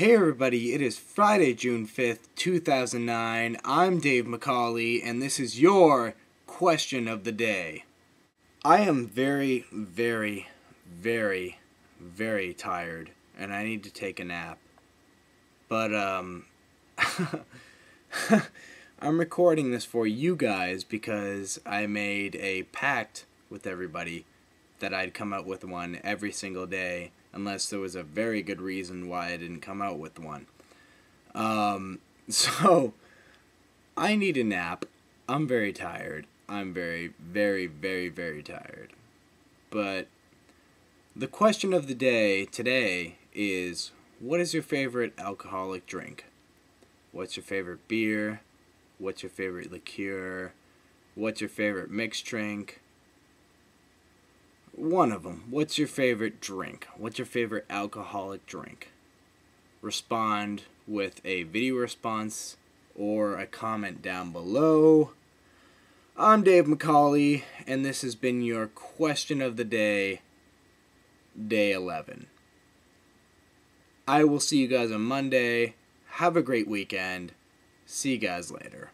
Hey everybody, it is Friday, June 5th, 2009. I'm Dave McCauley, and this is your question of the day. I am very, very, very, very tired, and I need to take a nap. But, I'm recording this for you guys because I made a pact with everybody that I'd come out with one every single day, unless there was a very good reason why I didn't come out with one. So, I need a nap. I'm very tired. I'm very, very, very, very tired. But the question of the day today is, what is your favorite alcoholic drink? What's your favorite beer? What's your favorite liqueur? What's your favorite mixed drink? One of them. What's your favorite drink? What's your favorite alcoholic drink? Respond with a video response or a comment down below. I'm Dave McCauley, and this has been your question of the day, day 11. I will see you guys on Monday. Have a great weekend. See you guys later.